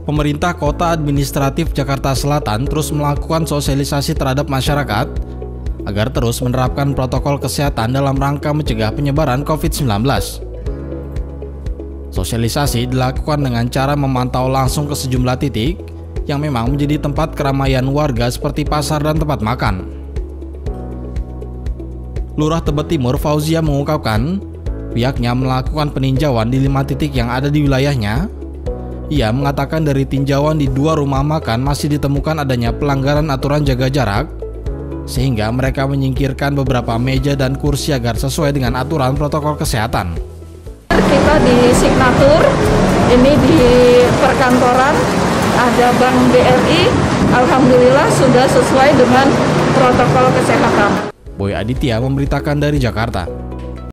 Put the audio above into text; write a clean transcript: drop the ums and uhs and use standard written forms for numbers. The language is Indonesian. Pemerintah Kota Administratif Jakarta Selatan terus melakukan sosialisasi terhadap masyarakat agar terus menerapkan protokol kesehatan dalam rangka mencegah penyebaran COVID-19. Sosialisasi dilakukan dengan cara memantau langsung ke sejumlah titik yang memang menjadi tempat keramaian warga seperti pasar dan tempat makan. Lurah Tebet Timur Fauzia mengungkapkan, pihaknya melakukan peninjauan di 5 titik yang ada di wilayahnya. Ia mengatakan dari tinjauan di 2 rumah makan masih ditemukan adanya pelanggaran aturan jaga jarak, sehingga mereka menyingkirkan beberapa meja dan kursi agar sesuai dengan aturan protokol kesehatan. Kita di Signature, ini di perkantoran, ada Bank BRI, alhamdulillah sudah sesuai dengan protokol kesehatan. Boy Aditya memberitakan dari Jakarta.